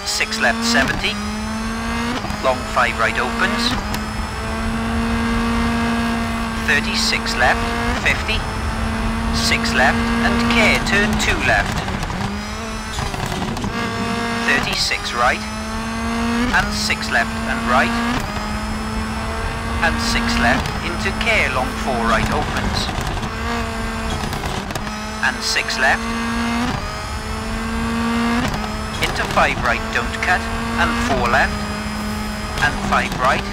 6 left 70, long 5 right opens, 36 left 50, 6 left and care turn 2 left, 36 right and 6 left and right, and 6 left into care long 4 right opens, and 6 left, into 5 right don't cut, and 4 left, and 5 right,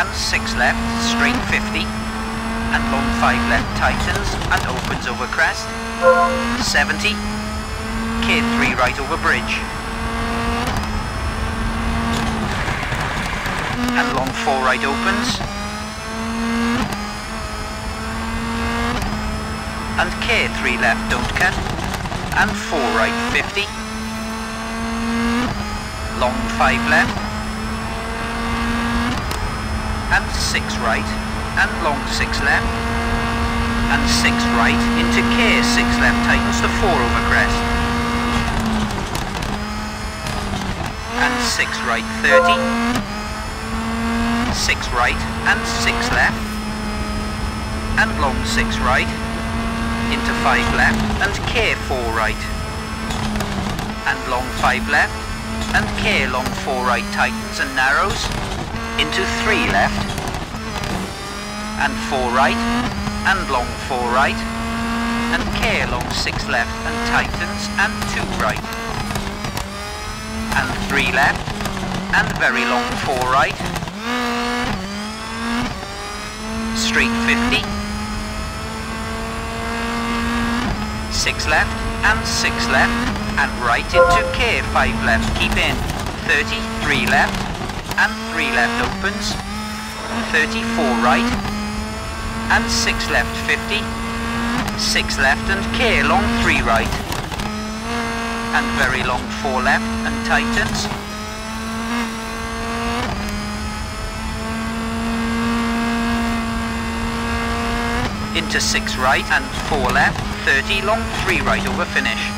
and 6 left, straight 50, and long 5 left tightens, and opens over crest, 70, care 3 right over bridge, and long 4 right opens, and care 3 left don't cut, and 4 right 50, long 5 left and 6 right and long 6 left and 6 right into care 6 left tightens to 4 over crest and 6 right 30, 6 right and 6 left and long 6 right into 5 left and care 4 right and long 5 left and care long 4 right tightens and narrows into 3 left and 4 right and long 4 right and care long 6 left and tightens and 2 right and 3 left and very long 4 right straight 50, 6 left and 6 left and right into care 5 left, keep in, 30, 3 left, and 3 left opens, 30, 4 right, and 6 left 50, 6 left and care long 3 right, and very long 4 left and tightens, into 6 right and 4 left, 30 long 3 right over finish.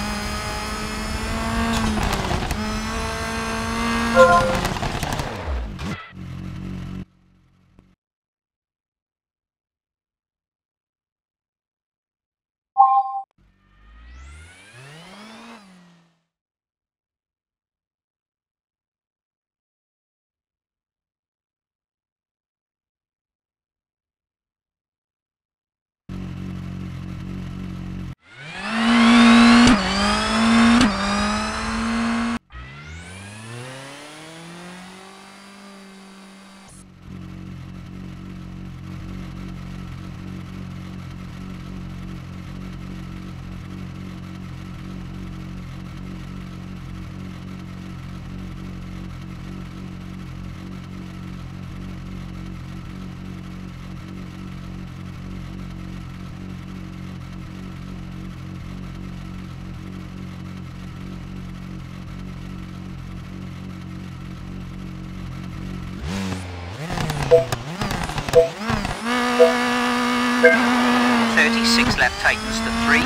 Left tightens to 3,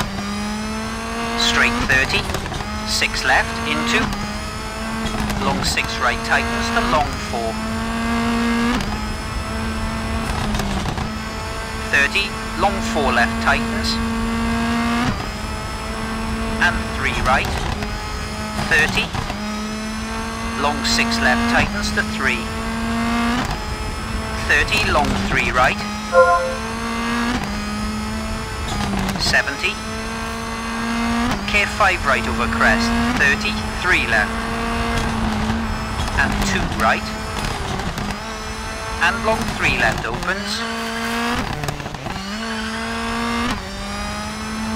straight 30, 6 left into, long 6 right tightens to long 4. 30, long 4 left tightens. And 3 right. 30, long 6 left tightens to 3. 30, long 3 right. 70. Care 5 right over crest, 30, 3 left, and 2 right, and long 3 left opens,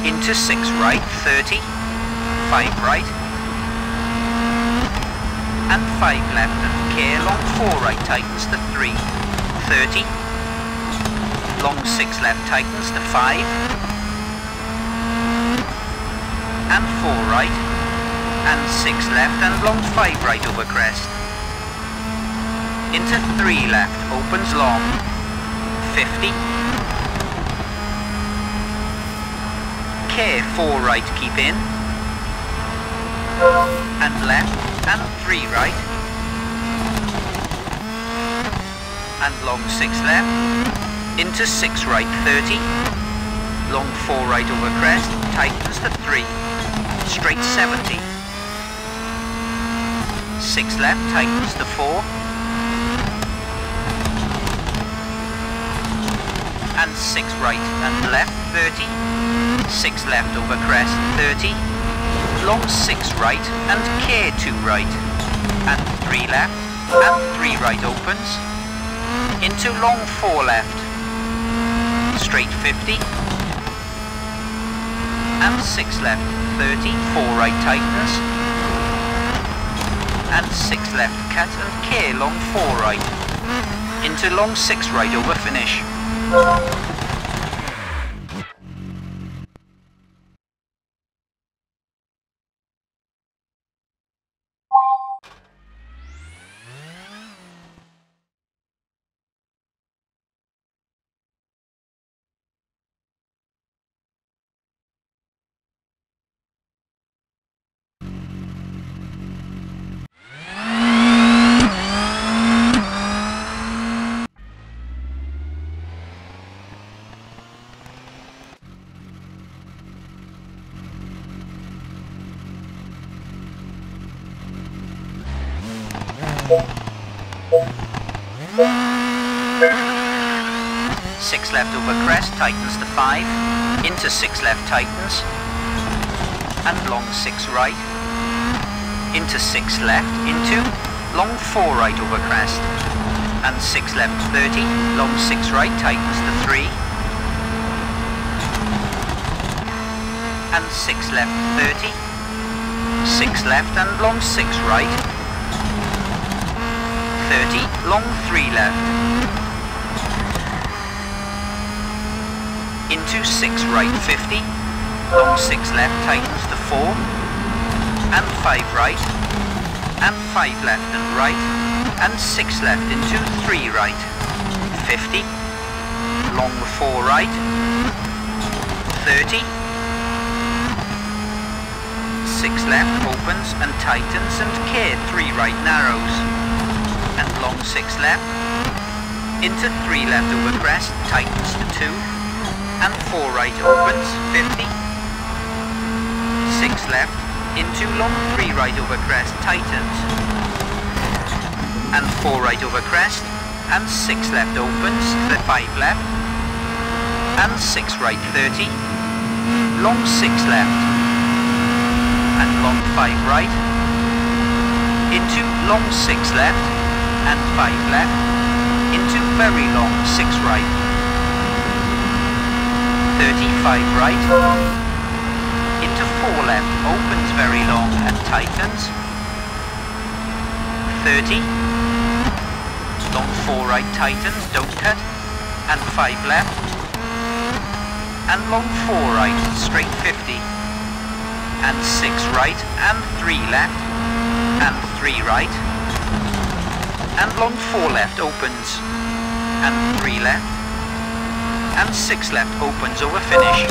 into 6 right, 30, 5 right, and 5 left, and care long 4 right tightens to 3, 30, long 6 left tightens to 5, and 4 right, and 6 left, and long 5 right over crest. Into 3 left, opens long, 50. Care 4 right, keep in, and left, and 3 right, and long 6 left, into 6 right, 30, long 4 right over crest, tightens to 3. Straight 70. 6 left, tightens to 4. And 6 right and left, 30. 6 left over crest, 30. Long 6 right and care 2 right. And 3 left and 3 right opens. Into long 4 left. Straight 50. And 6 left, 30, 4 right tightens, and 6 left cut and care long 4 right, into long 6 right over finish. Left over crest, tightens to 5, into 6 left tightens, and long 6 right, into 6 left, into long 4 right over crest, and 6 left 30, long 6 right tightens to 3, and 6 left 30, 6 left and long 6 right, 30, long 3 left, into 6 right 50, long 6 left tightens to 4, and 5 right, and 5 left and right, and 6 left into 3 right, 50, long 4 right, 30, 6 left opens and tightens and care 3 right narrows, and long 6 left, into 3 left over crest, tightens to 2, and 4 right opens, 50, 6 left, into long 3 right over crest, tightens, and 4 right over crest, and 6 left opens, 5 left, and 6 right 30, long 6 left, and long 5 right, into long 6 left, and 5 left, into very long 6 right, 35 right, into 4 left, opens very long and tightens, 30, long 4 right tightens, don't cut, and 5 left, and long 4 right, straight 50, and 6 right, and 3 left, and 3 right, and long 4 left opens, and 3 left, and 6 left opens over finish.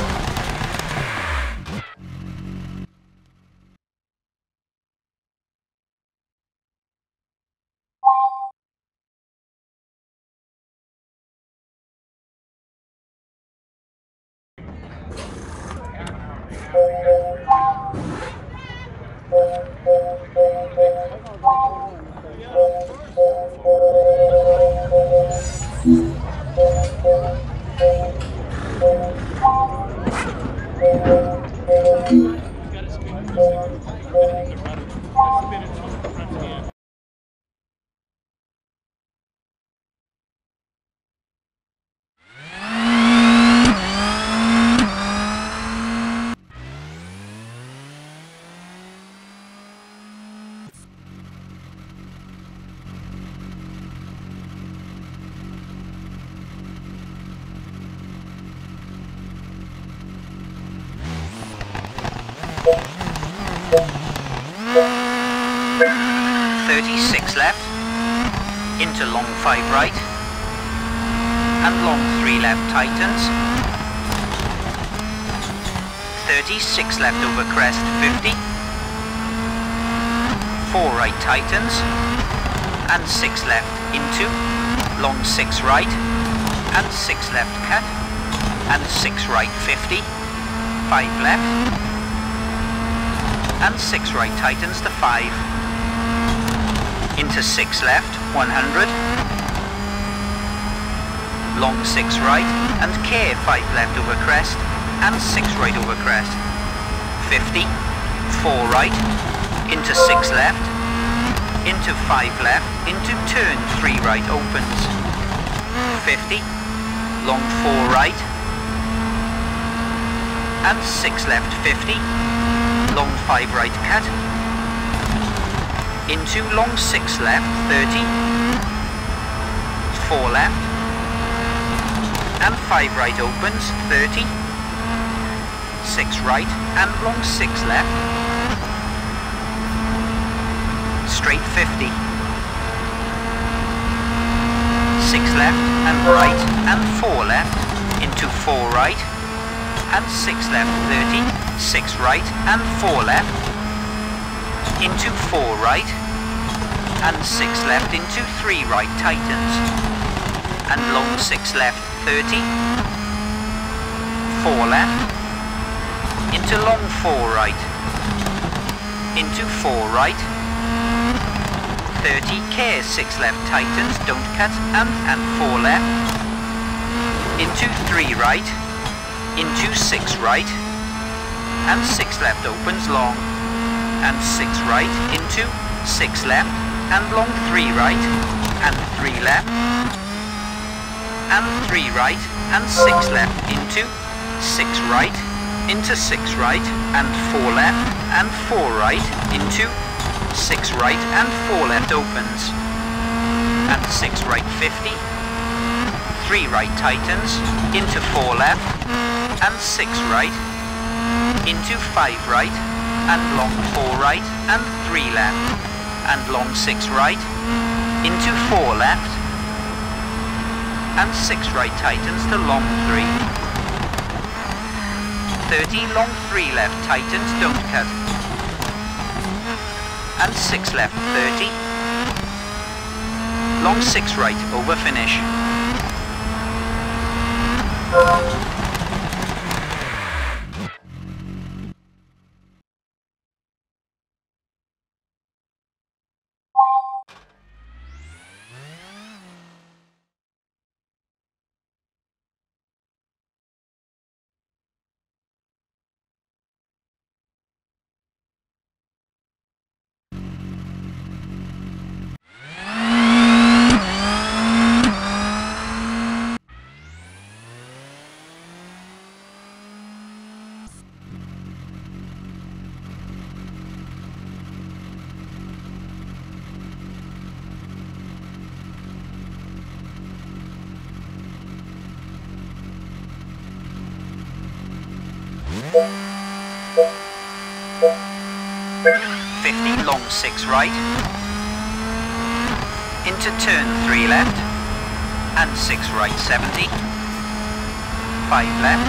36 left, into long 5 right, and long 3 left tightens, 36 left over crest 50, 4 right tightens, and 6 left into, long 6 right, and 6 left cut, and 6 right 50, 5 left, and 6 right tightens to 5, into 6 left 100, long 6 right and care 5 left over crest and 6 right over crest 50, 4 right into 6 left into 5 left into turn 3 right opens 50, long 4 right and 6 left 50, long 5 right cut, into long 6 left 30, 4 left, and 5 right opens 30, 6 right and long 6 left, straight 50, 6 left and right and 4 left, into 4 right, and 6 left 30, 6 right and 4 left into 4 right and 6 left into 3 right tightens and long 6 left 30, 4 left into long 4 right into 4 right 30 care 6 left tightens, don't cut and 4 left into 3 right into 6 right and 6 left opens long and 6 right into 6 left and long 3 right and 3 left and 3 right and 6 left into 6 right into 6 right and 4 left and 4 right into 6 right and 4 left opens and 6 right 50, 3 right tightens into 4 left and 6 right into 5 right and long 4 right and 3 left and long 6 right into 4 left and 6 right tightens to long 3, 30 long 3 left tightens, don't cut and 6 left 30, long 6 right over finish. Long 6 right, into turn 3 left, and 6 right 70, 5 left,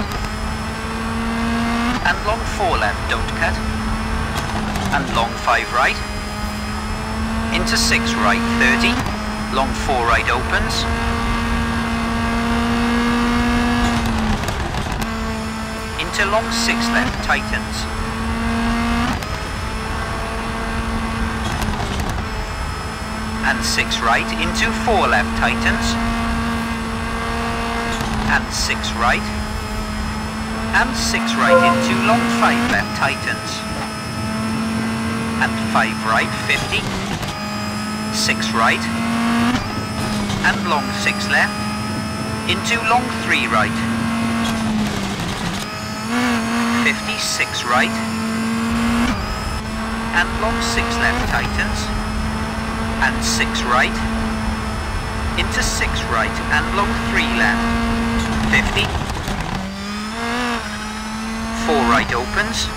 and long 4 left don't cut, and long 5 right, into 6 right 30, long 4 right opens, into Cut along 6 left, Titans. And 6 right into 4 left, Titans. And 6 right. And 6 right into long 5 left, Titans. And 5 right, 50. 6 right. And long 6 left. Into long 3 right, 56 right, and long 6 left, Titans, and 6 right, into 6 right, and long 3 left, 50, 4 right opens,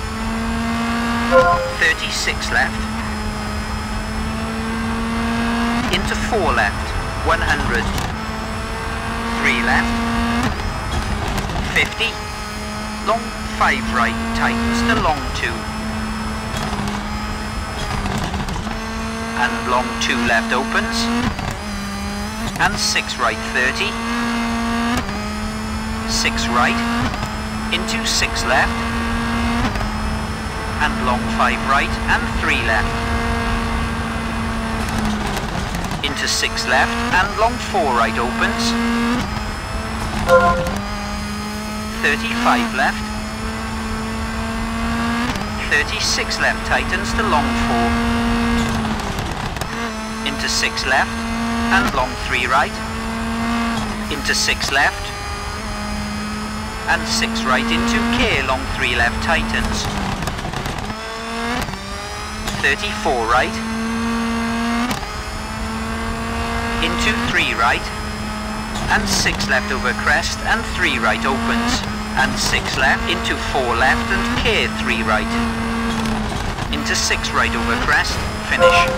36 left, into 4 left, 100, 3 left, 50, long 5 right, tightens to long 2, and long 2 left opens, and 6 right, 30, 6 right, into 6 left, and long 5 right, and 3 left, into 6 left, and long 4 right opens, 35 left, 36 left, tightens to long 4, into 6 left, and long 3 right, into 6 left, and 6 right into K, long 3 left, tightens, 34 right, into 3 right, and 6 left over crest, and 3 right opens, and 6 left into 4 left, and K 3 right, into 6 right over crest, finish.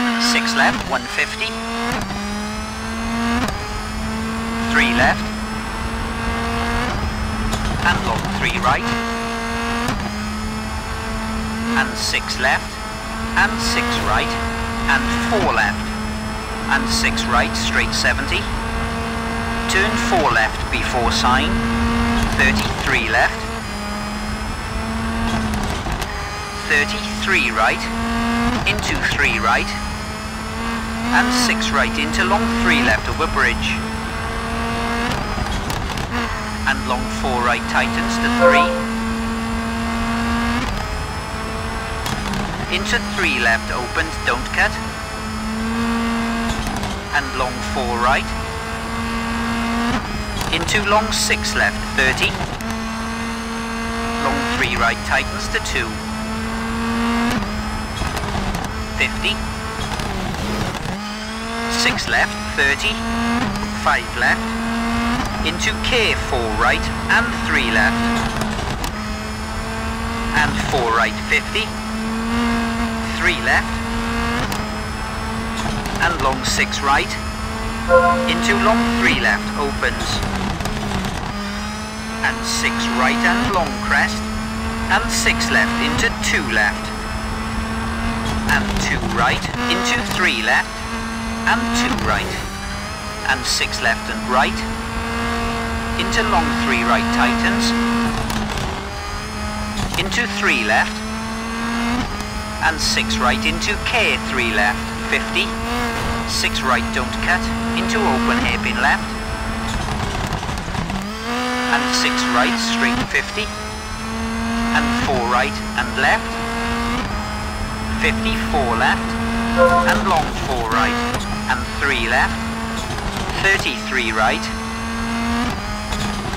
Left, 150, 3 left, and long 3 right, and 6 left, and 6 right, and 4 left, and 6 right, straight 70, turn 4 left before sign, 33 left, 33 right, into 3 right, and 6 right into long 3 left over bridge, and long 4 right tightens to 3, into 3 left opens, don't cut, and long 4 right, into long 6 left, 30, long 3 right tightens to 2, 50, 6 left, 30, 5 left, into K, 4 right, and 3 left, and 4 right, 50, 3 left, and long 6 right, into long 3 left, opens, and 6 right and long crest, and 6 left into 2 left, and 2 right into 3 left, and 2 right, and 6 left and right, into long 3 right tightens, into 3 left, and 6 right into K, 3 left, 50, 6 right don't cut, into open hairpin left, and 6 right straight 50, and 4 right and left, 54 left, and long 4 right, and 3 left, 33 right,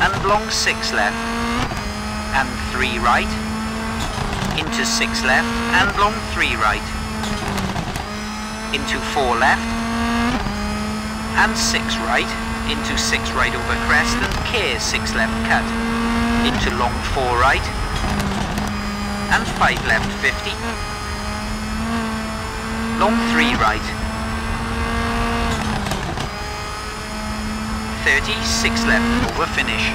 and long 6 left, and 3 right, into 6 left and long 3 right, into 4 left and 6 right, into 6 right over crest and clear 6 left cut, into long 4 right and 5 left 50, long 3 right, 30, 6 left over finish.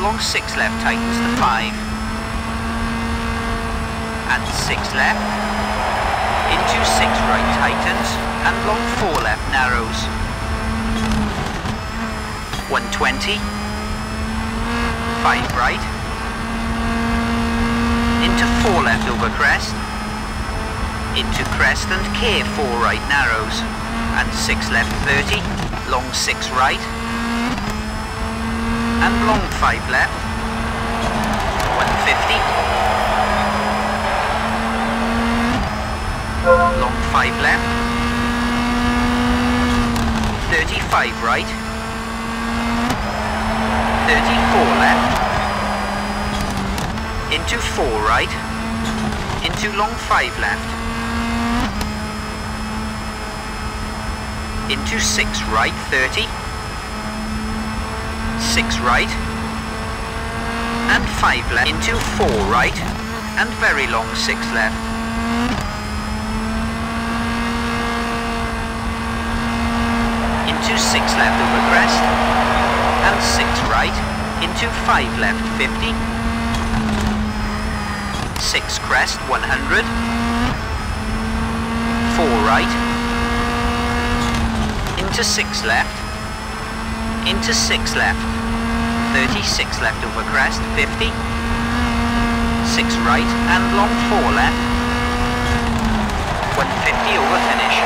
Long 6 left tightens to 5 and 6 left into 6 right tightens and long 4 left narrows. 120, 5 right into 4 left over crest, into crest and care 4 right narrows and 6 left 30, long 6 right and long 5 left, 150, long 5 left, 35 right, 34 left, into 4 right, into long 5 left, into 6 right, 30, 6 right and 5 left into 4 right and very long 6 left. 6 left over crest and 6 right into 5 left 50. 6 crest 100. 4 right into 6 left. Into 6 left, 36 left over crest, 50, 6 right and long 4 left, 150 over finish.